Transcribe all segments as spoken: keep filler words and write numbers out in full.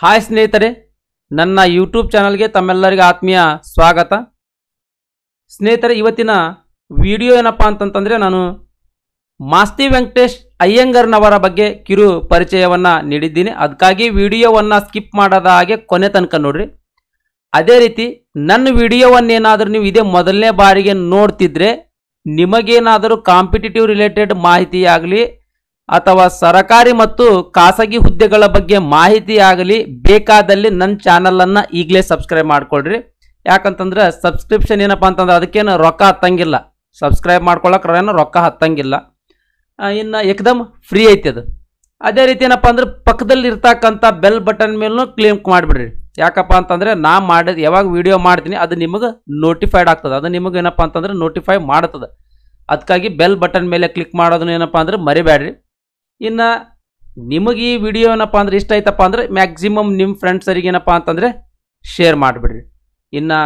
Hi ಸ್ನೇಹಿತರೆ, ನನ್ನ YouTube ಚಾನೆಲ್ಗೆ ತಮ್ಮೆಲ್ಲರಿಗೂ ಆತ್ಮೀಯ ಸ್ವಾಗತ. ಸ್ನೇಹಿತರೆ, ಇವತ್ತಿನ ವಿಡಿಯೋ ಏನಪ್ಪ ಅಂತಂದ್ರೆ ನಾನು ಮಾಸ್ತಿ ವೆಂಕಟೇಶ್ ಅಯ್ಯಂಗರ್ನವರ ಬಗ್ಗೆ ಕಿರು ಪರಿಚಯವನ್ನು ನೀಡಿದ್ದೀನಿ. ಅದಕ್ಕಾಗಿ ವಿಡಿಯೋವನ್ನು ಸ್ಕಿಪ್ ಮಾಡದ ಹಾಗೆ ಕೊನೆ ತನಕ ನೋಡಿರಿ. ಅದೇ ರೀತಿ ನನ್ನ ವಿಡಿಯೋವನ್ನೇನಾದರೂ ನೀವು ಇದೇ ಮೊದಲನೇ ಬಾರಿಗೆ ನೋಡ್ತಿದ್ರೆ ನಿಮಗೇನಾದರೂ ಕಾಂಪಿಟೇಟಿವ್ ರಿಲೇಟೆಡ್ ಮಾಹಿತಿಯಾಗಲಿ ಅಥವಾ ಸರ್ಕಾರಿ ಮತ್ತು ಖಾಸಗಿ ಹುದ್ದೆಗಳ ಬಗ್ಗೆ ಮಾಹಿತಿ ಆಗಲಿ ಬೇಕಾದಲ್ಲಿ ನನ್ನ ಚಾನಲನ್ನು ಈಗಲೇ ಸಬ್ಸ್ಕ್ರೈಬ್ ಮಾಡ್ಕೊಳ್ರಿ. ಯಾಕಂತಂದ್ರೆ ಸಬ್ಸ್ಕ್ರಿಪ್ಷನ್ ಏನಪ್ಪ ಅಂತಂದ್ರೆ ಅದಕ್ಕೇನು ರೊಕ್ಕ ಹತ್ತಂಗಿಲ್ಲ, ಸಬ್ಸ್ಕ್ರೈಬ್ ಮಾಡ್ಕೊಳ್ಳೋಕ್ರೇನು ರೊಕ್ಕ ಹತ್ತಂಗಿಲ್ಲ, ಇನ್ನು ಏಕದಮ್ ಫ್ರೀ ಐತಿ ಅದು. ಅದೇ ರೀತಿ ಏನಪ್ಪ ಅಂದ್ರೆ ಪಕ್ಕದಲ್ಲಿ ಇರ್ತಕ್ಕಂಥ ಬೆಲ್ ಬಟನ್ ಮೇಲೂ ಕ್ಲಿಕ್ ಮಾಡಿಬಿಡ್ರಿ. ಯಾಕಪ್ಪ ಅಂತಂದರೆ ನಾ ಮಾಡಿದ ಯಾವಾಗ ವಿಡಿಯೋ ಮಾಡ್ತೀನಿ ಅದು ನಿಮಗೆ ನೋಟಿಫೈಡ್ ಆಗ್ತದೆ, ಅದು ನಿಮಗೆ ಏನಪ್ಪ ಅಂತಂದ್ರೆ ನೋಟಿಫೈ ಮಾಡ್ತದೆ. ಅದಕ್ಕಾಗಿ ಬೆಲ್ ಬಟನ್ ಮೇಲೆ ಕ್ಲಿಕ್ ಮಾಡೋದನ್ನು ಏನಪ್ಪ ಅಂದ್ರೆ ಮರಿಬೇಡ್ರಿ. ಇನ್ನು ನಿಮಗೆ ಈ ವಿಡಿಯೋ ಏನಪ್ಪ ಅಂದ್ರೆ ಇಷ್ಟ ಆಯ್ತಪ್ಪ ಅಂದರೆ ಮ್ಯಾಕ್ಸಿಮಮ್ ನಿಮ್ಮ ಫ್ರೆಂಡ್ಸರಿಗೆ ಏನಪ್ಪ ಅಂತಂದರೆ ಶೇರ್ ಮಾಡಿಬಿಡ್ರಿ. ಇನ್ನು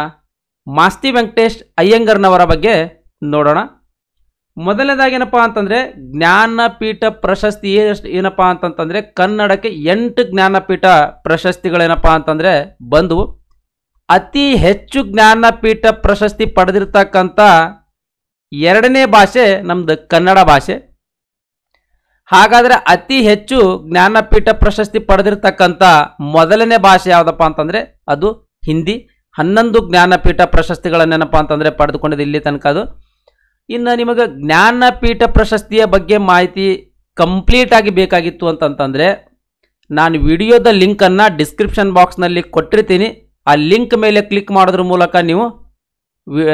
ಮಾಸ್ತಿ ವೆಂಕಟೇಶ್ ಅಯ್ಯಂಗರ್ನವರ ಬಗ್ಗೆ ನೋಡೋಣ. ಮೊದಲನೇದಾಗಿ ಏನಪ್ಪ ಅಂತಂದರೆ ಜ್ಞಾನಪೀಠ ಪ್ರಶಸ್ತಿ ಏನಪ್ಪ ಅಂತಂತಂದರೆ ಕನ್ನಡಕ್ಕೆ ಎಂಟು ಜ್ಞಾನಪೀಠ ಪ್ರಶಸ್ತಿಗಳೇನಪ್ಪ ಅಂತಂದರೆ ಬಂದವು. ಅತಿ ಹೆಚ್ಚು ಜ್ಞಾನಪೀಠ ಪ್ರಶಸ್ತಿ ಪಡೆದಿರ್ತಕ್ಕಂಥ ಎರಡನೇ ಭಾಷೆ ನಮ್ಮದು ಕನ್ನಡ ಭಾಷೆ. ಹಾಗಾದರೆ ಅತಿ ಹೆಚ್ಚು ಜ್ಞಾನಪೀಠ ಪ್ರಶಸ್ತಿ ಪಡೆದಿರ್ತಕ್ಕಂಥ ಮೊದಲನೇ ಭಾಷೆ ಯಾವುದಪ್ಪ ಅಂತಂದರೆ ಅದು ಹಿಂದಿ. ಹನ್ನೊಂದು ಜ್ಞಾನಪೀಠ ಪ್ರಶಸ್ತಿಗಳನ್ನೇನಪ್ಪ ಅಂತಂದರೆ ಪಡೆದುಕೊಂಡಿದೆ ಇಲ್ಲಿ ತನಕ ಅದು. ಇನ್ನು ನಿಮಗೆ ಜ್ಞಾನಪೀಠ ಪ್ರಶಸ್ತಿಯ ಬಗ್ಗೆ ಮಾಹಿತಿ ಕಂಪ್ಲೀಟಾಗಿ ಬೇಕಾಗಿತ್ತು ಅಂತಂತಂದರೆ ನಾನು ವಿಡಿಯೋದ ಲಿಂಕನ್ನು ಡಿಸ್ಕ್ರಿಪ್ಷನ್ ಬಾಕ್ಸ್ನಲ್ಲಿ ಕೊಟ್ಟಿರ್ತೀನಿ. ಆ ಲಿಂಕ್ ಮೇಲೆ ಕ್ಲಿಕ್ ಮಾಡೋದ್ರ ಮೂಲಕ ನೀವು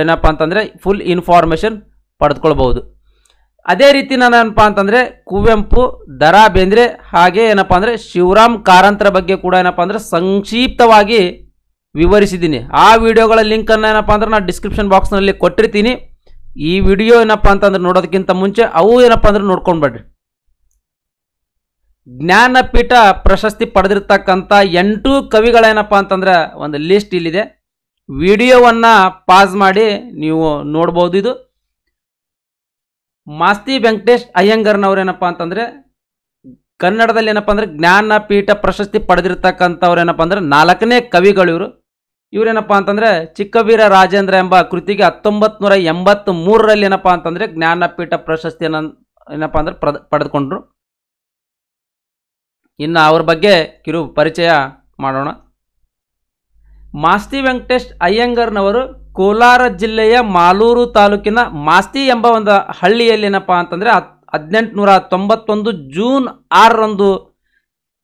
ಏನಪ್ಪ ಅಂತಂದರೆ ಫುಲ್ ಇನ್ಫಾರ್ಮೇಷನ್ ಪಡೆದುಕೊಳ್ಬೋದು. ಅದೇ ರೀತಿ ನಾನು ಏನಪ್ಪ ಅಂತಂದರೆ ಕುವೆಂಪು, ದರಾ ಬೇಂದ್ರೆ ಹಾಗೆ ಏನಪ್ಪ ಅಂದರೆ ಶಿವರಾಮ್ ಕಾರಂತರ ಬಗ್ಗೆ ಕೂಡ ಏನಪ್ಪ ಅಂದರೆ ಸಂಕ್ಷಿಪ್ತವಾಗಿ ವಿವರಿಸಿದ್ದೀನಿ. ಆ ವಿಡಿಯೋಗಳ ಲಿಂಕನ್ನು ಏನಪ್ಪ ಅಂದ್ರೆ ನಾನು ಡಿಸ್ಕ್ರಿಪ್ಷನ್ ಬಾಕ್ಸ್ನಲ್ಲಿ ಕೊಟ್ಟಿರ್ತೀನಿ. ಈ ವಿಡಿಯೋ ಏನಪ್ಪ ಅಂತಂದ್ರೆ ನೋಡೋದಕ್ಕಿಂತ ಮುಂಚೆ ಅವು ಏನಪ್ಪ ಅಂದ್ರೆ ನೋಡ್ಕೊಂಡ್ಬೇಡ್ರಿ. ಜ್ಞಾನಪೀಠ ಪ್ರಶಸ್ತಿ ಪಡೆದಿರ್ತಕ್ಕಂಥ ಎಂಟು ಕವಿಗಳೇನಪ್ಪ ಅಂತಂದ್ರೆ ಒಂದು ಲಿಸ್ಟ್ ಇಲ್ಲಿದೆ. ವಿಡಿಯೋವನ್ನು ಪಾಸ್ ಮಾಡಿ ನೀವು ನೋಡ್ಬೋದು. ಇದು ಮಾಸ್ತಿ ವೆಂಕಟೇಶ್ ಅಯ್ಯಂಗರ್ನವ್ರು ಏನಪ್ಪ ಅಂತಂದರೆ ಕನ್ನಡದಲ್ಲಿ ಏನಪ್ಪ ಅಂದರೆ ಜ್ಞಾನಪೀಠ ಪ್ರಶಸ್ತಿ ಪಡೆದಿರ್ತಕ್ಕಂಥವ್ರು ಏನಪ್ಪ ಅಂದರೆ ನಾಲ್ಕನೇ ಕವಿಗಳು ಇವರು. ಇವರೇನಪ್ಪ ಅಂತಂದರೆ ಚಿಕ್ಕ ವೀರ ರಾಜೇಂದ್ರ ಎಂಬ ಕೃತಿಗೆ ಹತ್ತೊಂಬತ್ತು ನೂರ ಎಂಬತ್ತು ಮೂರರಲ್ಲಿ ಏನಪ್ಪ ಅಂತಂದರೆ ಜ್ಞಾನಪೀಠ ಪ್ರಶಸ್ತಿಯನ್ನು ಏನಪ್ಪ ಅಂದರೆ ಪಡೆದು ಪಡೆದುಕೊಂಡ್ರು. ಇನ್ನು ಅವ್ರ ಬಗ್ಗೆ ಕಿರು ಪರಿಚಯ ಮಾಡೋಣ. ಮಾಸ್ತಿ ವೆಂಕಟೇಶ್ ಅಯ್ಯಂಗರ್ನವರು ಕೋಲಾರ ಜಿಲ್ಲೆಯ ಮಾಲೂರು ತಾಲೂಕಿನ ಮಾಸ್ತಿ ಎಂಬ ಒಂದು ಹಳ್ಳಿಯಲ್ಲಿ ಏನಪ್ಪ ಅಂತಂದರೆ ಹತ್ ಹದಿನೆಂಟುನೂರ ತೊಂಬತ್ತೊಂದು ಜೂನ್ ಆರರಂದು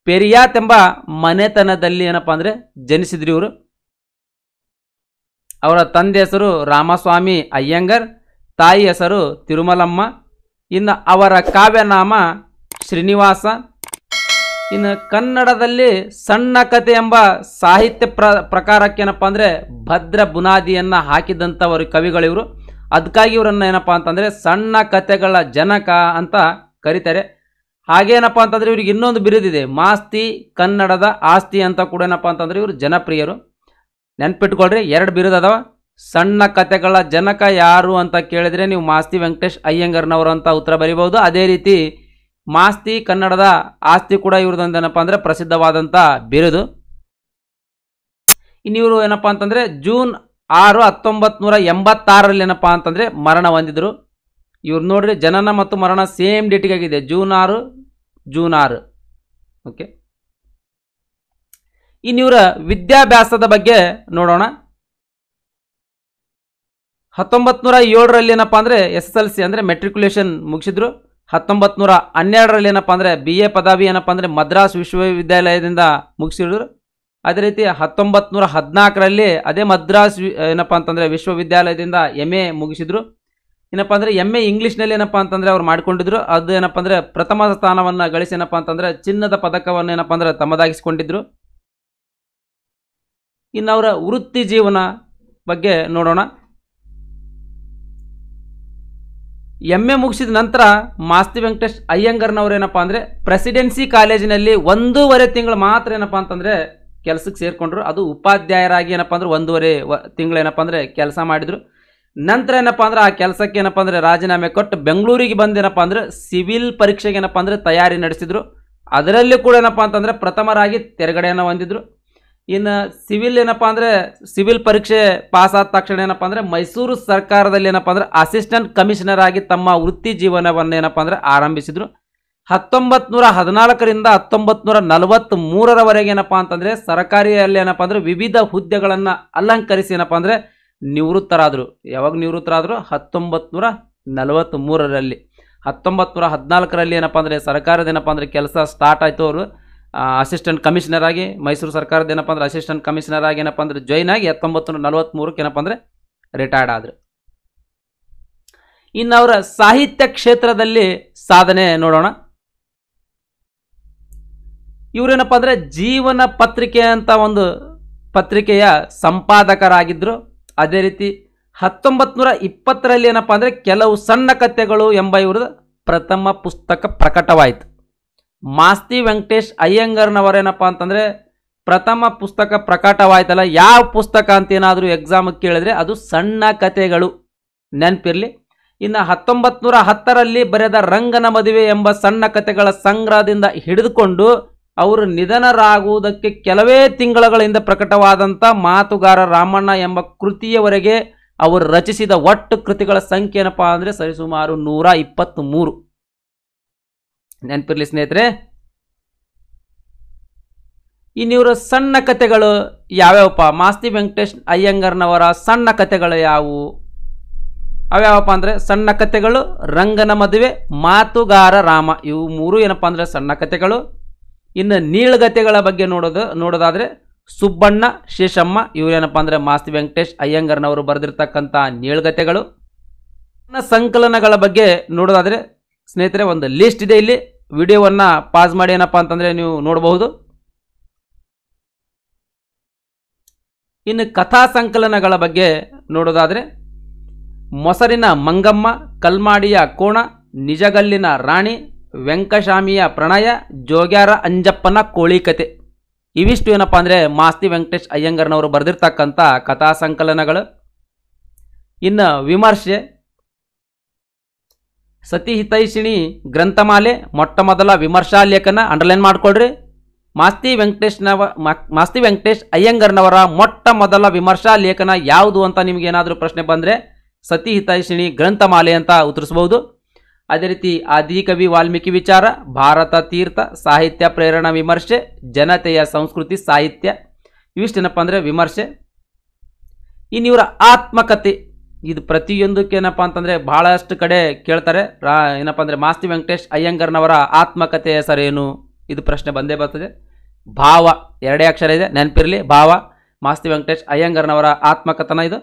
ಪೆರಿಯಾತ್ ಎಂಬ ಮನೆತನದಲ್ಲಿ ಏನಪ್ಪ ಅಂದರೆ ಜನಿಸಿದ್ರು ಇವರು. ಅವರ ತಂದೆ ಹೆಸರು ರಾಮಸ್ವಾಮಿ ಅಯ್ಯಂಗರ್, ತಾಯಿ ಹೆಸರು ತಿರುಮಲಮ್ಮ. ಇನ್ನು ಅವರ ಕಾವ್ಯನಾಮ ಶ್ರೀನಿವಾಸ. ಇನ್ನು ಕನ್ನಡದಲ್ಲಿ ಸಣ್ಣ ಕಥೆ ಎಂಬ ಸಾಹಿತ್ಯ ಪ್ರ ಪ್ರಕಾರಕ್ಕೆ ಏನಪ್ಪ ಅಂದರೆ ಭದ್ರ ಬುನಾದಿಯನ್ನು ಹಾಕಿದಂಥವರು ಕವಿಗಳಿವರು. ಅದಕ್ಕಾಗಿ ಇವರನ್ನು ಏನಪ್ಪ ಅಂತಂದರೆ ಸಣ್ಣ ಕಥೆಗಳ ಜನಕ ಅಂತ ಕರೀತಾರೆ. ಹಾಗೇನಪ್ಪ ಅಂತಂದರೆ ಇವ್ರಿಗೆ ಇನ್ನೊಂದು ಬಿರುದಿದೆ, ಮಾಸ್ತಿ ಕನ್ನಡದ ಆಸ್ತಿ ಅಂತ ಕೂಡ ಏನಪ್ಪ ಅಂತಂದರೆ ಇವರು ಜನಪ್ರಿಯರು. ನೆನ್ಪಿಟ್ಕೊಳ್ರಿ, ಎರಡು ಬಿರುದವ. ಸಣ್ಣ ಕಥೆಗಳ ಜನಕ ಯಾರು ಅಂತ ಕೇಳಿದರೆ ನೀವು ಮಾಸ್ತಿ ವೆಂಕಟೇಶ್ ಅಯ್ಯಂಗರ್ನವರು ಅಂತ ಉತ್ತರ ಬರೀಬಹುದು. ಅದೇ ರೀತಿ ಮಾಸ್ತಿ ಕನ್ನಡದ ಆಸ್ತಿ ಕೂಡ ಇವ್ರದೊಂದು ಏನಪ್ಪ ಅಂದರೆ ಪ್ರಸಿದ್ಧವಾದಂಥ ಬಿರುದು. ಇನ್ನಿವರು ಏನಪ್ಪ ಅಂತಂದರೆ ಜೂನ್ ಆರು ಹತ್ತೊಂಬತ್ತು ನೂರ ಎಂಬತ್ತಾರರಲ್ಲಿ ಏನಪ್ಪ ಅಂತಂದರೆ ಮರಣ ಹೊಂದಿದ್ರು ಇವ್ರು. ನೋಡ್ರಿ, ಜನನ ಮತ್ತು ಮರಣ ಸೇಮ್ ಡೇಟಿಗಾಗಿದೆ, ಜೂನ್ ಆರು ಜೂನ್ ಆರು ಓಕೆ. ಇನ್ನಿವರ ವಿದ್ಯಾಭ್ಯಾಸದ ಬಗ್ಗೆ ನೋಡೋಣ. ಹತ್ತೊಂಬತ್ತು ನೂರ ಏಳರಲ್ಲಿ ಏನಪ್ಪ ಅಂದರೆ ಎಸ್ ಎಸ್ ಎಲ್ ಸಿ ಅಂದರೆ ಮೆಟ್ರಿಕ್ಯುಲೇಷನ್ ಮುಗಿಸಿದ್ರು. ಹತ್ತೊಂಬತ್ತು ನೂರ ಹನ್ನೆರಡರಲ್ಲಿ ಏನಪ್ಪ ಅಂದರೆ ಬಿ ಎ ಪದವಿ ಏನಪ್ಪ ಅಂದರೆ ಮದ್ರಾಸ್ ವಿಶ್ವವಿದ್ಯಾಲಯದಿಂದ ಮುಗಿಸಿದ್ರು. ಅದೇ ರೀತಿ ಹತ್ತೊಂಬತ್ತು ನೂರ ಹದಿನಾಲ್ಕರಲ್ಲಿ ಅದೇ ಮದ್ರಾಸ್ ಏನಪ್ಪ ಅಂತಂದರೆ ವಿಶ್ವವಿದ್ಯಾಲಯದಿಂದ ಎಮ್ ಎ ಮುಗಿಸಿದ್ರು. ಏನಪ್ಪ ಅಂದರೆ ಎಮ್ ಎ ಇಂಗ್ಲೀಷ್ನಲ್ಲಿ ಏನಪ್ಪ ಅಂತಂದರೆ ಅವ್ರು ಮಾಡಿಕೊಂಡಿದ್ರು. ಅದು ಏನಪ್ಪ ಅಂದರೆ ಪ್ರಥಮ ಸ್ಥಾನವನ್ನು ಗಳಿಸಿ ಏನಪ್ಪ ಅಂತಂದರೆ ಚಿನ್ನದ ಪದಕವನ್ನು ಏನಪ್ಪ ಅಂದರೆ ತಮ್ಮದಾಗಿಸಿಕೊಂಡಿದ್ರು. ಇನ್ನು ಅವರ ವೃತ್ತಿ ಜೀವನ ಬಗ್ಗೆ ನೋಡೋಣ. ಎಮ್ ಎ ಮುಗಿಸಿದ ನಂತರ ಮಾಸ್ತಿ ವೆಂಕಟೇಶ್ ಅಯ್ಯಂಗರ್ನವ್ರು ಏನಪ್ಪ ಅಂದರೆ ಪ್ರೆಸಿಡೆನ್ಸಿ ಕಾಲೇಜಿನಲ್ಲಿ ಒಂದೂವರೆ ತಿಂಗಳು ಮಾತ್ರ ಏನಪ್ಪ ಅಂತಂದರೆ ಕೆಲಸಕ್ಕೆ ಸೇರಿಕೊಂಡ್ರು. ಅದು ಉಪಾಧ್ಯಾಯರಾಗಿ ಏನಪ್ಪ ಅಂದ್ರೆ ಒಂದೂವರೆ ವ ತಿಂಗಳು ಏನಪ್ಪ ಅಂದರೆ ಕೆಲಸ ಮಾಡಿದರು. ನಂತರ ಏನಪ್ಪ ಅಂದ್ರೆ ಆ ಕೆಲಸಕ್ಕೆ ಏನಪ್ಪ ಅಂದರೆ ರಾಜೀನಾಮೆ ಕೊಟ್ಟು ಬೆಂಗಳೂರಿಗೆ ಬಂದೇನಪ್ಪ ಅಂದರೆ ಸಿವಿಲ್ ಪರೀಕ್ಷೆಗೆ ಏನಪ್ಪ ಅಂದರೆ ತಯಾರಿ ನಡೆಸಿದರು. ಅದರಲ್ಲೂ ಕೂಡ ಏನಪ್ಪಾ ಅಂತಂದ್ರೆ ಪ್ರಥಮರಾಗಿ ತೆರಗಡೆಯನ್ನು ಹೊಂದಿದ್ರು. ಇನ್ನು ಸಿವಿಲ್ ಏನಪ್ಪಾ ಅಂದ್ರೆ ಸಿವಿಲ್ ಪರೀಕ್ಷೆ ಪಾಸ್ ಆದ ತಕ್ಷಣ ಏನಪ್ಪಾ ಅಂದ್ರೆ ಮೈಸೂರು ಸರ್ಕಾರದಲ್ಲಿ ಏನಪ್ಪಾ ಅಂದ್ರೆ ಅಸಿಸ್ಟೆಂಟ್ ಕಮಿಷನರ್ ಆಗಿ ತಮ್ಮ ವೃತ್ತಿ ಜೀವನವನ್ನು ಏನಪ್ಪಾ ಅಂದ್ರೆ ಆರಂಭಿಸಿದ್ರು. ಹತ್ತೊಂಬತ್ತು ನೂರ ಹದಿನಾಲ್ಕರಿಂದ ಹತ್ತೊಂಬತ್ತು ನೂರ ನಲವತ್ತ್ ಮೂರರವರೆಗೆ ಏನಪ್ಪಾ ಅಂತಂದ್ರೆ ಸರ್ಕಾರಿಯಲ್ಲಿ ಏನಪ್ಪಾ ಅಂದ್ರೆ ವಿವಿಧ ಹುದ್ದೆಗಳನ್ನು ಅಲಂಕರಿಸಿ ಏನಪ್ಪಾ ಅಂದ್ರೆ ನಿವೃತ್ತರಾದರು. ಯಾವಾಗ ನಿವೃತ್ತರಾದರು? ಹತ್ತೊಂಬತ್ತು ನೂರ ನಲವತ್ತ್ ಮೂರರಲ್ಲಿ. ಹತ್ತೊಂಬತ್ತು ನೂರ ಹದಿನಾಲ್ಕರಲ್ಲಿ ಏನಪ್ಪಾ ಅಂದರೆ ಸರ್ಕಾರದ ಏನಪ್ಪ ಅಂದರೆ ಕೆಲಸ ಸ್ಟಾರ್ಟ್ ಆಯಿತು. ಅವರು ಅಸಿಸ್ಟೆಂಟ್ ಕಮಿಷನರ್ ಆಗಿ ಮೈಸೂರು ಸರ್ಕಾರದ ಏನಪ್ಪ ಅಂದರೆ ಅಸಿಸ್ಟೆಂಟ್ ಕಮಿಷನರ್ ಆಗಿ ಏನಪ್ಪ ಅಂದರೆ ಜಾಯ್ನ್ ಆಗಿ ಹತ್ತೊಂಬತ್ತು ನೂರ ನಲವತ್ತ್ಮೂರಕ್ಕೆ ಏನಪ್ಪ ಅಂದರೆ ರಿಟೈರ್ಡ್ ಆದರು. ಇನ್ನು ಅವರ ಸಾಹಿತ್ಯ ಕ್ಷೇತ್ರದಲ್ಲಿ ಸಾಧನೆ ನೋಡೋಣ. ಇವರೇನಪ್ಪ ಅಂದರೆ ಜೀವನ ಪತ್ರಿಕೆ ಅಂತ ಒಂದು ಪತ್ರಿಕೆಯ ಸಂಪಾದಕರಾಗಿದ್ದರು. ಅದೇ ರೀತಿ ಹತ್ತೊಂಬತ್ತು ನೂರ ಇಪ್ಪತ್ತರಲ್ಲಿ ಏನಪ್ಪ ಅಂದರೆ ಕೆಲವು ಸಣ್ಣ ಕಥೆಗಳು ಎಂಬ ಇವ್ರದ್ದು ಪ್ರಥಮ ಪುಸ್ತಕ ಪ್ರಕಟವಾಯಿತು. ಮಾಸ್ತಿ ವೆಂಕಟೇಶ್ ಅಯ್ಯಂಗಾರ್ನವರೇನಪ್ಪ ಅಂತಂದರೆ ಪ್ರಥಮ ಪುಸ್ತಕ ಪ್ರಕಟವಾಯ್ತಲ್ಲ, ಯಾವ ಪುಸ್ತಕ ಅಂತ ಏನಾದರೂ ಎಕ್ಸಾಮಿಗೆ ಕೇಳಿದ್ರೆ ಅದು ಸಣ್ಣ ಕಥೆಗಳು, ನೆನಪಿರಲಿ. ಇನ್ನು ಹತ್ತೊಂಬತ್ತು ನೂರ ಹತ್ತರಲ್ಲಿ ಬರೆದ ರಂಗನ ಮದುವೆ ಎಂಬ ಸಣ್ಣ ಕಥೆಗಳ ಸಂಗ್ರಹದಿಂದ ಹಿಡಿದುಕೊಂಡು ಅವರು ನಿಧನರಾಗುವುದಕ್ಕೆ ಕೆಲವೇ ತಿಂಗಳುಗಳಿಂದ ಪ್ರಕಟವಾದಂಥ ಮಾತುಗಾರ ರಾಮಣ್ಣ ಎಂಬ ಕೃತಿಯವರೆಗೆ ಅವರು ರಚಿಸಿದ ಒಟ್ಟು ಕೃತಿಗಳ ಸಂಖ್ಯೆ ಏನಪ್ಪ ಅಂದರೆ ಸರಿಸುಮಾರು ನೂರ ಇಪ್ಪತ್ತ್ ಮೂರು. ನೆನಪಿರಲಿ ಸ್ನೇಹಿತರೆ. ಇನ್ನಿವರ ಸಣ್ಣ ಕಥೆಗಳು ಯಾವ್ಯಾವಪ್ಪ? ಮಾಸ್ತಿ ವೆಂಕಟೇಶ್ ಅಯ್ಯಂಗಾರ್ನವರ ಸಣ್ಣ ಕಥೆಗಳು ಯಾವುವು ಅವ್ಯಾವಪ್ಪ ಅಂದರೆ ಸಣ್ಣ ಕಥೆಗಳು ರಂಗನ ಮದುವೆ, ಮಾತುಗಾರ ರಾಮ, ಇವು ಮೂರು ಏನಪ್ಪ ಅಂದರೆ ಸಣ್ಣ ಕಥೆಗಳು. ಇನ್ನು ನೀಳ್ಗತೆಗಳ ಬಗ್ಗೆ ನೋಡೋದು ನೋಡೋದಾದರೆ ಸುಬ್ಬಣ್ಣ ಶೇಷಮ್ಮ ಇವರೇನಪ್ಪ ಅಂದರೆ ಮಾಸ್ತಿ ವೆಂಕಟೇಶ್ ಅಯ್ಯಂಗಾರ್ನವರು ಬರೆದಿರ್ತಕ್ಕಂಥ ನೀಳ್ಗತೆಗಳು. ಸಂಕಲನಗಳ ಬಗ್ಗೆ ನೋಡೋದಾದರೆ ಸ್ನೇಹಿತರೆ ಒಂದು ಲಿಸ್ಟ್ ಇದೆ, ಇಲ್ಲಿ ವಿಡಿಯೋವನ್ನು ಪಾಸ್ ಮಾಡಿ ಏನಪ್ಪ ಅಂತಂದರೆ ನೀವು ನೋಡಬಹುದು. ಇನ್ನು ಕಥಾ ಸಂಕಲನಗಳ ಬಗ್ಗೆ ನೋಡೋದಾದರೆ ಮೊಸರಿನ ಮಂಗಮ್ಮ, ಕಲ್ಮಾಡಿಯ ಕೋಣ, ನಿಜಗಲ್ಲಿನ ರಾಣಿ, ವೆಂಕಶಾಮಿಯ ಪ್ರಣಯ, ಜೋಗ್ಯಾರ ಅಂಜಪ್ಪನ ಕೋಳಿಕತೆ, ಇವಿಷ್ಟು ಏನಪ್ಪ ಅಂದರೆ ಮಾಸ್ತಿ ವೆಂಕಟೇಶ್ ಅಯ್ಯಂಗಾರ್ನವರು ಬರೆದಿರ್ತಕ್ಕಂಥ ಕಥಾ ಸಂಕಲನಗಳು. ಇನ್ನು ವಿಮರ್ಶೆ ಸತಿ ಹಿತೈಷಿಣಿ ಗ್ರಂಥಮಾಲೆ ಮೊಟ್ಟ ಮೊದಲ ವಿಮರ್ಶಾ ಲೇಖನ, ಅಂಡರ್ಲೈನ್ ಮಾಡಿಕೊಡ್ರಿ. ಮಾಸ್ತಿ ವೆಂಕಟೇಶ್ನವ ಮಾಸ್ತಿ ವೆಂಕಟೇಶ್ ಅಯ್ಯಂಗಾರ್ನವರ ಮೊಟ್ಟ ಮೊದಲ ವಿಮರ್ಶಾ ಲೇಖನ ಯಾವುದು ಅಂತ ನಿಮ್ಗೆ ಏನಾದರೂ ಪ್ರಶ್ನೆ ಬಂದರೆ ಸತಿ ಹಿತೈಷಿಣಿ ಗ್ರಂಥಮಾಲೆ ಅಂತ ಉತ್ತರಿಸ್ಬೋದು. ಅದೇ ರೀತಿ ಆದಿಕವಿ ವಾಲ್ಮೀಕಿ ವಿಚಾರ, ಭಾರತ ತೀರ್ಥ, ಸಾಹಿತ್ಯ ಪ್ರೇರಣಾ ವಿಮರ್ಶೆ, ಜನತೆಯ ಸಂಸ್ಕೃತಿ ಸಾಹಿತ್ಯ, ಇವಿಷ್ಟೇನಪ್ಪ ಅಂದರೆ ವಿಮರ್ಶೆ. ಇನ್ನು ಇವರ ಆತ್ಮಕಥೆ, ಇದು ಪ್ರತಿಯೊಂದಕ್ಕೆ ಏನಪ್ಪ ಅಂತಂದರೆ ಬಹಳಷ್ಟು ಕಡೆ ಕೇಳ್ತಾರೆ. ರಾ ಏನಪ್ಪ ಅಂದರೆ ಮಾಸ್ತಿ ವೆಂಕಟೇಶ್ ಅಯ್ಯಂಗಾರ್ನವರ ಆತ್ಮಕಥೆಯ ಹೆಸರೇನು? ಇದು ಪ್ರಶ್ನೆ ಬಂದೇ ಬರ್ತದೆ. ಭಾವ, ಎರಡೇ ಅಕ್ಷರ ಇದೆ, ನೆನಪಿರಲಿ ಭಾವ. ಮಾಸ್ತಿ ವೆಂಕಟೇಶ್ ಅಯ್ಯಂಗಾರ್ನವರ ಆತ್ಮಕಥನ ಇದು.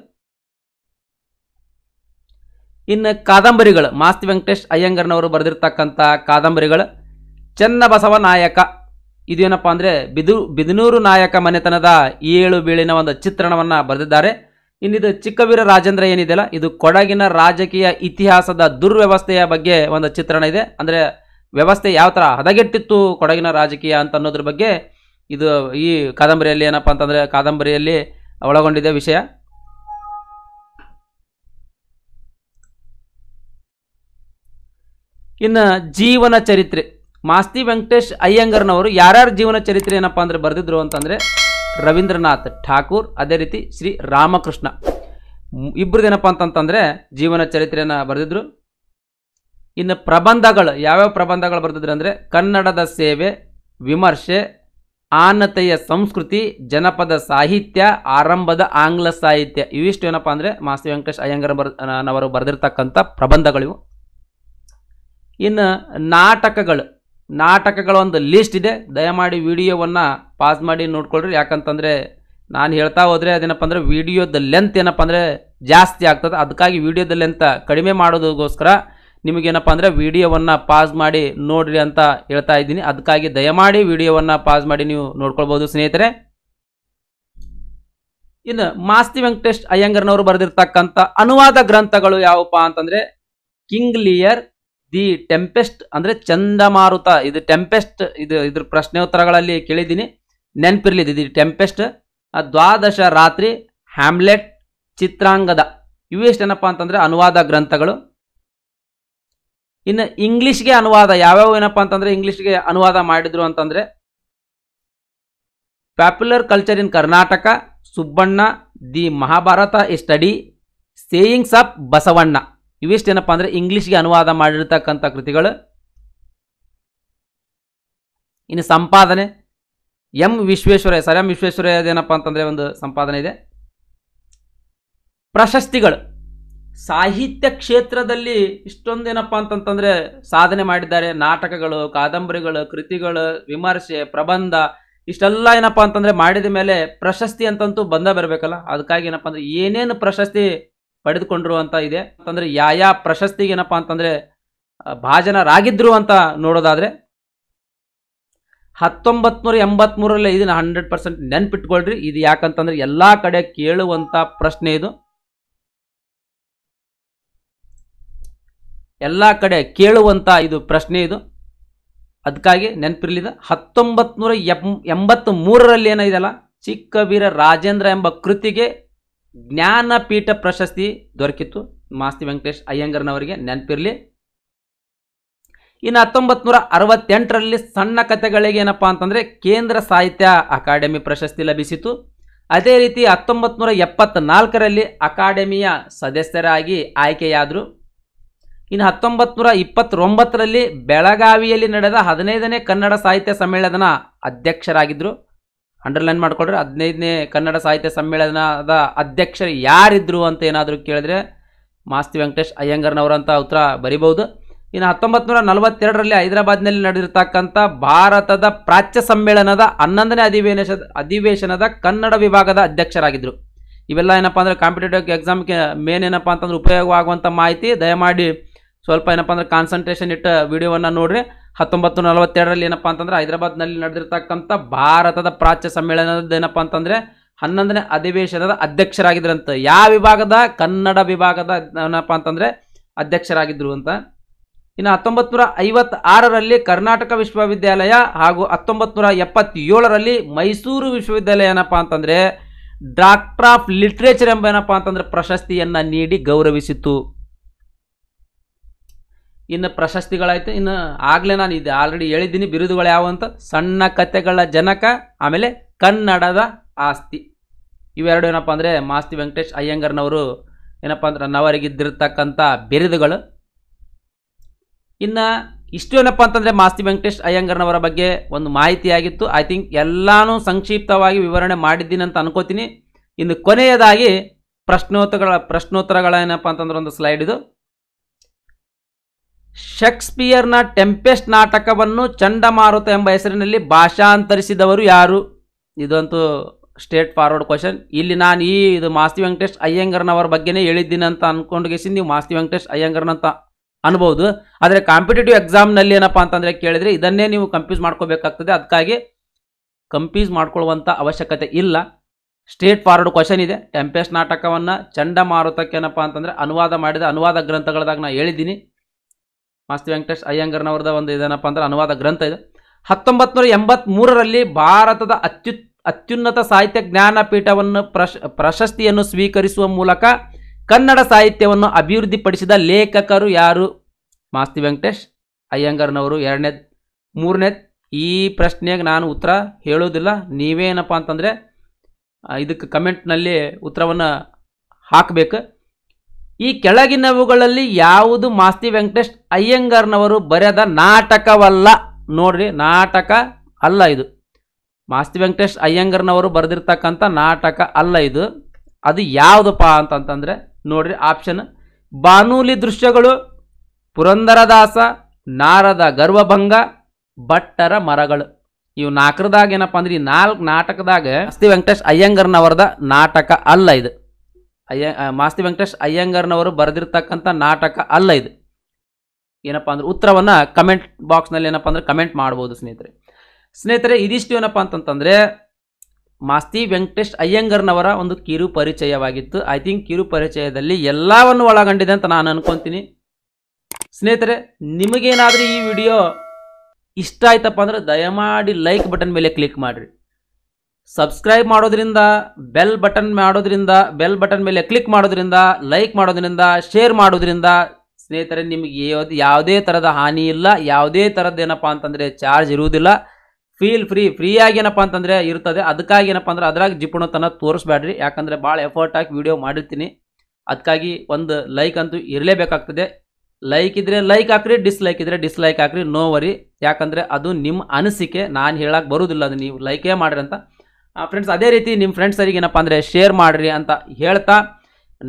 ಇನ್ನು ಕಾದಂಬರಿಗಳು, ಮಾಸ್ತಿ ವೆಂಕಟೇಶ್ ಅಯ್ಯಂಗಾರ್ನವರು ಬರೆದಿರ್ತಕ್ಕಂಥ ಕಾದಂಬರಿಗಳು ಚನ್ನಬಸವನಾಯಕ, ಇದೇನಪ್ಪ ಅಂದರೆ ಬಿದು ಬಿದನೂರು ನಾಯಕ ಮನೆತನದ ಏಳು ಬೀಳಿನ ಒಂದು ಚಿತ್ರಣವನ್ನು ಬರೆದಿದ್ದಾರೆ. ಇನ್ನಿದು ಚಿಕ್ಕ ವೀರ ರಾಜೇಂದ್ರ ಏನಿದೆಯಲ್ಲ, ಇದು ಕೊಡಗಿನ ರಾಜಕೀಯ ಇತಿಹಾಸದ ದುರ್ವ್ಯವಸ್ಥೆಯ ಬಗ್ಗೆ ಒಂದು ಚಿತ್ರಣ ಇದೆ. ಅಂದರೆ ವ್ಯವಸ್ಥೆ ಯಾವ ಥರ ಹದಗೆಟ್ಟಿತ್ತು ಕೊಡಗಿನ ರಾಜಕೀಯ ಅಂತ ಅನ್ನೋದ್ರ ಬಗ್ಗೆ ಇದು ಈ ಕಾದಂಬರಿಯಲ್ಲಿ ಏನಪ್ಪ ಅಂತಂದರೆ ಕಾದಂಬರಿಯಲ್ಲಿ ಒಳಗೊಂಡಿದೆ ವಿಷಯ. ಇನ್ನು ಜೀವನ ಚರಿತ್ರೆ, ಮಾಸ್ತಿ ವೆಂಕಟೇಶ್ ಅಯ್ಯಂಗಾರ್ನವರು ಯಾರ್ಯಾರ ಜೀವನ ಚರಿತ್ರೆ ಏನಪ್ಪ ಅಂದರೆ ಬರೆದಿದ್ರು ಅಂತಂದರೆ ರವೀಂದ್ರನಾಥ್ ಠಾಕೂರ್, ಅದೇ ರೀತಿ ಶ್ರೀ ರಾಮಕೃಷ್ಣ, ಇಬ್ಬರದೇನಪ್ಪ ಅಂತಂತಂದರೆ ಜೀವನ ಚರಿತ್ರೆಯನ್ನು ಬರೆದಿದ್ರು. ಇನ್ನು ಪ್ರಬಂಧಗಳು, ಯಾವ್ಯಾವ ಪ್ರಬಂಧಗಳು ಬರೆದಿದ್ರು ಅಂದರೆ ಕನ್ನಡದ ಸೇವೆ, ವಿಮರ್ಶೆ, ಆನತೆಯ ಸಂಸ್ಕೃತಿ, ಜನಪದ ಸಾಹಿತ್ಯ, ಆರಂಭದ ಆಂಗ್ಲ ಸಾಹಿತ್ಯ, ಇವಿಷ್ಟು ಏನಪ್ಪ ಅಂದರೆ ಮಾಸ್ತಿ ವೆಂಕಟೇಶ್ ಅಯ್ಯಂಗಾರ್ ಬರ್ ನವರು ಬರೆದಿರ್ತಕ್ಕಂಥ ಪ್ರಬಂಧಗಳಿವು. ಇನ್ನು ನಾಟಕಗಳು ನಾಟಕಗಳ ಒಂದು ಲಿಸ್ಟ್ ಇದೆ, ದಯಮಾಡಿ ವಿಡಿಯೋವನ್ನು ಪಾಸ್ ಮಾಡಿ ನೋಡ್ಕೊಳ್ರಿ. ಯಾಕಂತಂದರೆ ನಾನು ಹೇಳ್ತಾ ಹೋದರೆ ಅದೇನಪ್ಪ ಅಂದರೆ ವಿಡಿಯೋದ ಲೆಂತ್ ಏನಪ್ಪ ಅಂದರೆ ಜಾಸ್ತಿ ಆಗ್ತದೆ, ಅದಕ್ಕಾಗಿ ವಿಡಿಯೋದ ಲೆಂತ್ ಕಡಿಮೆ ಮಾಡೋದಕ್ಕೋಸ್ಕರ ನಿಮಗೇನಪ್ಪ ಅಂದರೆ ವಿಡಿಯೋವನ್ನು ಪಾಸ್ ಮಾಡಿ ನೋಡ್ರಿ ಅಂತ ಹೇಳ್ತಾ ಇದ್ದೀನಿ. ಅದಕ್ಕಾಗಿ ದಯಮಾಡಿ ವಿಡಿಯೋವನ್ನು ಪಾಸ್ ಮಾಡಿ ನೀವು ನೋಡ್ಕೊಳ್ಬೋದು ಸ್ನೇಹಿತರೆ. ಇನ್ನು ಮಾಸ್ತಿ ವೆಂಕಟೇಶ್ ಅಯ್ಯಂಗಾರ್ನವರು ಬರೆದಿರ್ತಕ್ಕಂಥ ಅನುವಾದ ಗ್ರಂಥಗಳು ಯಾವಪ್ಪ ಅಂತಂದರೆ ಕಿಂಗ್ ಲಿಯರ್, ದಿ ಟೆಂಪೆಸ್ಟ್ ಅಂದರೆ ಚಂಡಮಾರುತ, ಇದು ಟೆಂಪೆಸ್ಟ್, ಇದು ಇದ್ರ ಪ್ರಶ್ನೋತ್ತರಗಳಲ್ಲಿ ಕೇಳಿದ್ದೀನಿ, ನೆನಪಿರಲಿದೆ. ದಿ ಟೆಂಪೆಸ್ಟ್, ದ್ವಾದಶ ರಾತ್ರಿ, ಹ್ಯಾಮ್ಲೆಟ್, ಚಿತ್ರಾಂಗದ, ಇವೆಷ್ಟೇನಪ್ಪ ಅಂತಂದರೆ ಅನುವಾದ ಗ್ರಂಥಗಳು. ಇನ್ನು ಇಂಗ್ಲಿಷ್ ಗೆ ಅನುವಾದ ಯಾವ್ಯಾವ ಏನಪ್ಪಾ ಅಂತಂದ್ರೆ ಇಂಗ್ಲಿಷ್ ಗೆ ಅನುವಾದ ಮಾಡಿದ್ರು ಅಂತಂದ್ರೆ popular culture in Karnataka, Subbanna, the Mahabharata a study, sayings of Basavanna, ಇವಿಷ್ಟೇನಪ್ಪ ಅಂದ್ರೆ ಇಂಗ್ಲಿಷ್ಗೆ ಅನುವಾದ ಮಾಡಿರ್ತಕ್ಕಂಥ ಕೃತಿಗಳು. ಇನ್ನು ಸಂಪಾದನೆ ಎಂ ವಿಶ್ವೇಶ್ವರಯ್ಯ, ಸರ್ ಎಂ ವಿಶ್ವೇಶ್ವರಯ್ಯದೇನಪ್ಪ ಅಂತಂದ್ರೆ ಒಂದು ಸಂಪಾದನೆ ಇದೆ. ಪ್ರಶಸ್ತಿಗಳು ಸಾಹಿತ್ಯ ಕ್ಷೇತ್ರದಲ್ಲಿ ಇಷ್ಟೊಂದೇನಪ್ಪ ಅಂತಂತಂದ್ರೆ ಸಾಧನೆ ಮಾಡಿದ್ದಾರೆ. ನಾಟಕಗಳು, ಕಾದಂಬರಿಗಳು, ಕೃತಿಗಳು, ವಿಮರ್ಶೆ, ಪ್ರಬಂಧ ಇಷ್ಟೆಲ್ಲ ಏನಪ್ಪ ಅಂತಂದ್ರೆ ಮಾಡಿದ ಮೇಲೆ ಪ್ರಶಸ್ತಿ ಅಂತಂತೂ ಬಂದ ಬರಬೇಕಲ್ಲ. ಅದಕ್ಕಾಗಿ ಏನಪ್ಪ ಅಂದ್ರೆ ಏನೇನು ಪ್ರಶಸ್ತಿ ಪಡೆದುಕೊಂಡಿರುವಂತ ಇದೆ ಅಂತಂದ್ರೆ ಯಾಯಾ ಪ್ರಶಸ್ತಿಗೆ ಏನಪ್ಪ ಅಂತಂದ್ರೆ ಭಾಜನರಾಗಿದ್ರು ಅಂತ ನೋಡೋದಾದ್ರೆ ಹತ್ತೊಂಬತ್ ನೂರ ಎಂಬತ್ ಮೂರಲ್ಲೇ ಇದನ್ನ ಹಂಡ್ರೆಡ್ ಪರ್ಸೆಂಟ್ ನೆನ್ಪಿಟ್ಕೊಳ್ರಿ. ಇದು ಯಾಕಂತಂದ್ರೆ ಎಲ್ಲಾ ಕಡೆ ಕೇಳುವಂತ ಪ್ರಶ್ನೆ, ಇದು ಎಲ್ಲಾ ಕಡೆ ಕೇಳುವಂತ ಇದು ಪ್ರಶ್ನೆ ಇದು ಅದಕ್ಕಾಗಿ ನೆನಪಿರ್ಲಿದ. ಹತ್ತೊಂಬತ್ ನೂರ ಎಂಬತ್ತು ಮೂರರಲ್ಲಿ ಏನಿದೆಯಲ್ಲ ಚಿಕ್ಕ ವೀರ ರಾಜೇಂದ್ರ ಎಂಬ ಕೃತಿಗೆ ಜ್ಞಾನಪೀಠ ಪ್ರಶಸ್ತಿ ದೊರಕಿತ್ತು ಮಾಸ್ತಿ ವೆಂಕಟೇಶ್ ಅಯ್ಯಂಗರ್ನವರಿಗೆ, ನೆನಪಿರ್ಲಿ. ಇನ್ನು ಹತ್ತೊಂಬತ್ ನೂರ ಅರವತ್ತೆಂಟರಲ್ಲಿ ಸಣ್ಣ ಕಥೆಗಳಿಗೆ ಏನಪ್ಪಾ ಅಂತಂದ್ರೆ ಕೇಂದ್ರ ಸಾಹಿತ್ಯ ಅಕಾಡೆಮಿ ಪ್ರಶಸ್ತಿ ಲಭಿಸಿತು. ಅದೇ ರೀತಿ ಹತ್ತೊಂಬತ್ ನೂರ ಎಪ್ಪತ್ನಾಲ್ಕರಲ್ಲಿ ಅಕಾಡೆಮಿಯ ಸದಸ್ಯರಾಗಿ ಆಯ್ಕೆಯಾದರು. ಇನ್ನು ಹತ್ತೊಂಬತ್ ನೂರ ಇಪ್ಪತ್ತೊಂಬತ್ತರಲ್ಲಿ ಬೆಳಗಾವಿಯಲ್ಲಿ ನಡೆದ ಹದಿನೈದನೇ ಕನ್ನಡ ಸಾಹಿತ್ಯ ಸಮ್ಮೇಳನ ಅಧ್ಯಕ್ಷರಾಗಿದ್ದರು. ಅಂಡರ್ಲೈನ್ ಮಾಡ್ಕೊಳ್ರಿ, ಹದಿನೈದನೇ ಕನ್ನಡ ಸಾಹಿತ್ಯ ಸಮ್ಮೇಳನದ ಅಧ್ಯಕ್ಷರು ಯಾರಿದ್ರು ಅಂತ ಏನಾದರೂ ಕೇಳಿದ್ರೆ ಮಾಸ್ತಿ ವೆಂಕಟೇಶ್ ಅಯ್ಯಂಗರ್ನವರಂತ ಉತ್ತರ ಬರಿಬಹುದು. ಇನ್ನು ಹತ್ತೊಂಬತ್ ನೂರ ನಲವತ್ತೆರಡರಲ್ಲಿ ಹೈದರಾಬಾದ್ನಲ್ಲಿ ನಡೆದಿರ್ತಕ್ಕಂಥ ಭಾರತದ ಪ್ರಾಚ್ಯ ಸಮ್ಮೇಳನದ ಹನ್ನೊಂದನೇ ಅಧಿವೇಶ ಅಧಿವೇಶನದ ಕನ್ನಡ ವಿಭಾಗದ ಅಧ್ಯಕ್ಷರಾಗಿದ್ದರು. ಇವೆಲ್ಲ ಏನಪ್ಪಾ ಅಂದರೆ ಕಾಂಪಿಟೇಟಿವ್ ಎಕ್ಸಾಮ್ಗೆ ಮೇನ್ ಏನಪ್ಪಾ ಅಂತಂದ್ರೆ ಉಪಯೋಗವಾಗುವಂಥ ಮಾಹಿತಿ. ದಯಮಾಡಿ ಸ್ವಲ್ಪ ಏನಪ್ಪ ಅಂದ್ರೆ ಕಾನ್ಸಂಟ್ರೇಷನ್ ಇಟ್ಟ ವಿಡಿಯೋವನ್ನು ನೋಡ್ರಿ. ಹತ್ತೊಂಬತ್ತು ನೂರ ನಲವತ್ತೆರಡರಲ್ಲಿ ಏನಪ್ಪ ಅಂತಂದ್ರೆ ಹೈದರಾಬಾದ್ನಲ್ಲಿ ನಡೆದಿರ್ತಕ್ಕಂಥ ಭಾರತದ ಪ್ರಾಚ್ಯ ಸಮ್ಮೇಳನದ ಏನಪ್ಪ ಅಂತಂದ್ರೆ ಹನ್ನೊಂದನೇ ಅಧಿವೇಶನದ ಅಧ್ಯಕ್ಷರಾಗಿದ್ರಂತ. ಯಾವ ವಿಭಾಗದ? ಕನ್ನಡ ವಿಭಾಗದ ಏನಪ್ಪ ಅಂತಂದ್ರೆ ಅಧ್ಯಕ್ಷರಾಗಿದ್ರು ಅಂತ. ಇನ್ನು ಹತ್ತೊಂಬತ್ತು ನೂರ ಐವತ್ತ ಆರರಲ್ಲಿ ಕರ್ನಾಟಕ ವಿಶ್ವವಿದ್ಯಾಲಯ ಹಾಗೂ ಹತ್ತೊಂಬತ್ತು ನೂರ ಎಪ್ಪತ್ತೇಳರಲ್ಲಿ ಮೈಸೂರು ವಿಶ್ವವಿದ್ಯಾಲಯ ಏನಪ್ಪ ಅಂತಂದ್ರೆ ಡಾಕ್ಟರ್ ಆಫ್ ಲಿಟ್ರೇಚರ್ ಎಂಬ ಏನಪ್ಪ ಅಂತಂದ್ರೆ ಪ್ರಶಸ್ತಿಯನ್ನ ನೀಡಿ ಗೌರವಿಸಿತು. ಇನ್ನು ಪ್ರಶಸ್ತಿಗಳಾಯಿತು. ಇನ್ನು ಆಗಲೇ ನಾನು ಇದು ಆಲ್ರೆಡಿ ಹೇಳಿದ್ದೀನಿ ಬಿರುದುಗಳು ಯಾವಂತ, ಸಣ್ಣ ಕಥೆಗಳ ಜನಕ, ಆಮೇಲೆ ಕನ್ನಡದ ಆಸ್ತಿ, ಇವೆರಡು ಏನಪ್ಪ ಅಂದರೆ ಮಾಸ್ತಿ ವೆಂಕಟೇಶ್ ಅಯ್ಯಂಗರ್ನವರು ಏನಪ್ಪ ಅಂದ್ರೆ ನವರಿಗಿದ್ದಿರ್ತಕ್ಕಂಥ ಬಿರುದುಗಳು. ಇನ್ನು ಇಷ್ಟು ಏನಪ್ಪ ಅಂತಂದರೆ ಮಾಸ್ತಿ ವೆಂಕಟೇಶ್ ಅಯ್ಯಂಗರ್ನವರ ಬಗ್ಗೆ ಒಂದು ಮಾಹಿತಿಯಾಗಿತ್ತು. ಐ ಥಿಂಕ್ ಎಲ್ಲಾನು ಸಂಕ್ಷಿಪ್ತವಾಗಿ ವಿವರಣೆ ಮಾಡಿದ್ದೀನಿ ಅಂತ ಅನ್ಕೋತೀನಿ. ಇನ್ನು ಕೊನೆಯದಾಗಿ ಪ್ರಶ್ನೋತ್ತರಗಳ ಪ್ರಶ್ನೋತ್ತರಗಳ ಏನಪ್ಪ ಅಂತಂದ್ರೆ ಒಂದು ಸ್ಲೈಡ್ ಇದು. ಶೇಕ್ಸ್ಪಿಯರ್ನ ಟೆಂಪೆಸ್ಟ್ ನಾಟಕವನ್ನು ಚಂಡಮಾರುತ ಎಂಬ ಹೆಸರಿನಲ್ಲಿ ಭಾಷಾಂತರಿಸಿದವರು ಯಾರು? ಇದಂತೂ ಸ್ಟ್ರೇಟ್ ಫಾರ್ವರ್ಡ್ ಕ್ವಶನ್. ಇಲ್ಲಿ ನಾನು ಈ ಇದು ಮಾಸ್ತಿ ವೆಂಕಟೇಶ್ ಅಯ್ಯಂಗರ್ನವರ ಬಗ್ಗೆನೇ ಹೇಳಿದ್ದೀನಿ ಅಂತ ಅಂದ್ಕೊಂಡೇಸಿ ನೀವು ಮಾಸ್ತಿ ವೆಂಕಟೇಶ್ ಅಯ್ಯಂಗರ್ನಂತ ಅನ್ಬೋದು. ಆದರೆ ಕಾಂಪಿಟೇಟಿವ್ ಎಕ್ಸಾಮ್ನಲ್ಲಿ ಏನಪ್ಪ ಅಂತಂದರೆ ಕೇಳಿದರೆ ಇದನ್ನೇ ನೀವು ಕನ್ಫ್ಯೂಸ್ ಮಾಡ್ಕೋಬೇಕಾಗ್ತದೆ. ಅದಕ್ಕಾಗಿ ಕನ್ಫ್ಯೂಸ್ ಮಾಡ್ಕೊಳ್ಳುವಂಥ ಅವಶ್ಯಕತೆ ಇಲ್ಲ. ಸ್ಟ್ರೇಟ್ ಫಾರ್ವರ್ಡ್ ಕ್ವಶನ್ ಇದೆ. ಟೆಂಪೆಸ್ಟ್ ನಾಟಕವನ್ನು ಚಂಡಮಾರುತಕ್ಕೆ ಏನಪ್ಪ ಅಂತಂದರೆ ಅನುವಾದ ಮಾಡಿದ ಅನುವಾದ ಗ್ರಂಥಗಳದಾಗ ನಾನು ಹೇಳಿದ್ದೀನಿ. ಮಾಸ್ತಿ ವೆಂಕಟೇಶ್ ಅಯ್ಯಂಗರ್ನವ್ರದ ಒಂದು ಇದೇನಪ್ಪ ಅಂದ್ರೆ ಅನುವಾದ ಗ್ರಂಥ ಇದೆ. ಹತ್ತೊಂಬತ್ತು ನೂರ ಎಂಬತ್ತ್ ಮೂರರಲ್ಲಿ ಭಾರತದ ಅತ್ಯು ಅತ್ಯುನ್ನತ ಸಾಹಿತ್ಯ ಜ್ಞಾನಪೀಠವನ್ನು ಪ್ರಶ ಪ್ರಶಸ್ತಿಯನ್ನು ಸ್ವೀಕರಿಸುವ ಮೂಲಕ ಕನ್ನಡ ಸಾಹಿತ್ಯವನ್ನು ಅಭಿವೃದ್ಧಿಪಡಿಸಿದ ಲೇಖಕರು ಯಾರು? ಮಾಸ್ತಿ ವೆಂಕಟೇಶ್ ಅಯ್ಯಂಗರ್ನವರು. ಎರಡನೇದು. ಮೂರನೇದು, ಈ ಪ್ರಶ್ನೆಗೆ ನಾನು ಉತ್ತರ ಹೇಳೋದಿಲ್ಲ, ನೀವೇನಪ್ಪ ಅಂತಂದರೆ ಇದಕ್ಕೆ ಕಮೆಂಟ್ನಲ್ಲಿ ಉತ್ತರವನ್ನು ಹಾಕಬೇಕು. ಈ ಕೆಳಗಿನವುಗಳಲ್ಲಿ ಯಾವುದು ಮಾಸ್ತಿ ವೆಂಕಟೇಶ್ ಅಯ್ಯಂಗರ್ನವರು ಬರೆದ ನಾಟಕವಲ್ಲ? ನೋಡ್ರಿ, ನಾಟಕ ಅಲ್ಲ ಇದು. ಮಾಸ್ತಿ ವೆಂಕಟೇಶ್ ಅಯ್ಯಂಗರ್ನವರು ಬರೆದಿರ್ತಕ್ಕಂಥ ನಾಟಕ ಅಲ್ಲ ಇದು. ಅದು ಯಾವುದಪ್ಪ ಅಂತಂತಂದರೆ ನೋಡ್ರಿ, ಆಪ್ಷನ್ ಬಾನುಲಿ ದೃಶ್ಯಗಳು, ಪುರಂದರದಾಸ, ನಾರದ ಗರ್ವಭಂಗ, ಭಟ್ಟರ ಮರಗಳು. ಇವು ನಾಲ್ಕರದಾಗ ಏನಪ್ಪ ಅಂದ್ರೆ ಈ ನಾಲ್ಕು ನಾಟಕದಾಗ ಮಾಸ್ತಿ ವೆಂಕಟೇಶ್ ಅಯ್ಯಂಗರ್ನವರದ ನಾಟಕ ಅಲ್ಲ ಇದು. ಅಯ್ಯ ಮಾಸ್ತಿ ವೆಂಕಟೇಶ್ ಅಯ್ಯಂಗರ್ನವರು ಬರೆದಿರ್ತಕ್ಕಂಥ ನಾಟಕ ಅಲ್ಲ ಇದು. ಏನಪ್ಪಾ ಅಂದ್ರೆ ಉತ್ತರವನ್ನು ಕಮೆಂಟ್ ಬಾಕ್ಸ್ನಲ್ಲಿ ಏನಪ್ಪ ಅಂದ್ರೆ ಕಮೆಂಟ್ ಮಾಡ್ಬೋದು ಸ್ನೇಹಿತರೆ. ಸ್ನೇಹಿತರೆ, ಇದಿಷ್ಟು ಏನಪ್ಪ ಅಂತಂತಂದರೆ ಮಾಸ್ತಿ ವೆಂಕಟೇಶ್ ಅಯ್ಯಂಗರ್ನವರ ಒಂದು ಕಿರು ಪರಿಚಯವಾಗಿತ್ತು. ಐ ಥಿಂಕ್ ಕಿರು ಪರಿಚಯದಲ್ಲಿ ಎಲ್ಲವನ್ನು ಒಳಗೊಂಡಿದೆ ಅಂತ ನಾನು ಅನ್ಕೊತೀನಿ. ಸ್ನೇಹಿತರೆ, ನಿಮಗೇನಾದರೂ ಈ ವಿಡಿಯೋ ಇಷ್ಟ ಆಯ್ತಪ್ಪ ಅಂದ್ರೆ ದಯಮಾಡಿ ಲೈಕ್ ಬಟನ್ ಮೇಲೆ ಕ್ಲಿಕ್ ಮಾಡಿರಿ. ಸಬ್ಸ್ಕ್ರೈಬ್ ಮಾಡೋದ್ರಿಂದ, ಬೆಲ್ ಬಟನ್ ಮಾಡೋದ್ರಿಂದ ಬೆಲ್ ಬಟನ್ ಮೇಲೆ ಕ್ಲಿಕ್ ಮಾಡೋದ್ರಿಂದ, ಲೈಕ್ ಮಾಡೋದ್ರಿಂದ, ಶೇರ್ ಮಾಡೋದ್ರಿಂದ ಸ್ನೇಹಿತರೆ ನಿಮಗೆ ಯಾವುದೇ ತರದ ಹಾನಿ ಇಲ್ಲ, ಯಾವುದೇ ತರದ ಏನಪ್ಪ ಅಂತಂದ್ರೆ ಚಾರ್ಜ್ ಇರುವುದಿಲ್ಲ, ಫೀಲ್ ಫ್ರೀ ಫ್ರೀ ಆಗಿ ಏನಪ್ಪ ಅಂತಂದ್ರೆ ಇರ್ತದೆ. ಅದಕ್ಕಾಗಿ ಏನಪ್ಪ ಅಂದ್ರೆ ಅದರಾಗ ಜಿಪುಣತನ ತೋರಿಸಬೇಡ್ರಿ, ಯಾಕಂದ್ರೆ ಭಾಳ ಎಫರ್ಟ್ ಹಾಕಿ ವಿಡಿಯೋ ಮಾಡಿರ್ತೀನಿ, ಅದಕ್ಕಾಗಿ ಒಂದು ಲೈಕ್ ಅಂತೂ ಇರಲೇಬೇಕಾಗ್ತದೆ. ಲೈಕ್ ಇದ್ರೆ ಲೈಕ್ ಹಾಕ್ರಿ, ಡಿಸ್ಲೈಕ್ ಇದ್ರೆ ಡಿಸ್ಲೈಕ್ ಹಾಕ್ರಿ, ನೋ ವರಿ, ಯಾಕಂದರೆ ಅದು ನಿಮ್ಮ ಅನಿಸಿಕೆ, ನಾನು ಹೇಳಕ್ಕೆ ಬರೋದಿಲ್ಲ, ಅದು ನೀವು ಲೈಕೇ ಮಾಡಿರಿ ಅಂತ. ಫ್ರೆಂಡ್ಸ್ ಅದೇ ರೀತಿ ನಿಮ್ಮ ಫ್ರೆಂಡ್ಸರಿಗೆ ಏನಪ್ಪ ಅಂದರೆ ಶೇರ್ ಮಾಡಿರಿ ಅಂತ ಹೇಳ್ತಾ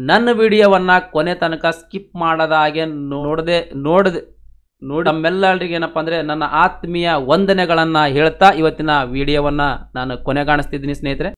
ನನ್ನ ವಿಡಿಯೋವನ್ನು ಕೊನೆ ತನಕ ಸ್ಕಿಪ್ ಮಾಡದ ಹಾಗೆ ನೋಡದೆ ನೋಡದೆ ನೋಡಿ ನಮ್ಮೆಲ್ಲರಿಗೆ ಏನಪ್ಪ ಅಂದರೆ ನನ್ನ ಆತ್ಮೀಯ ವಂದನೆಗಳನ್ನು ಹೇಳ್ತಾ ಇವತ್ತಿನ ವಿಡಿಯೋವನ್ನು ನಾನು ಕೊನೆಗಾಣಿಸ್ತಿದ್ದೀನಿ ಸ್ನೇಹಿತರೆ.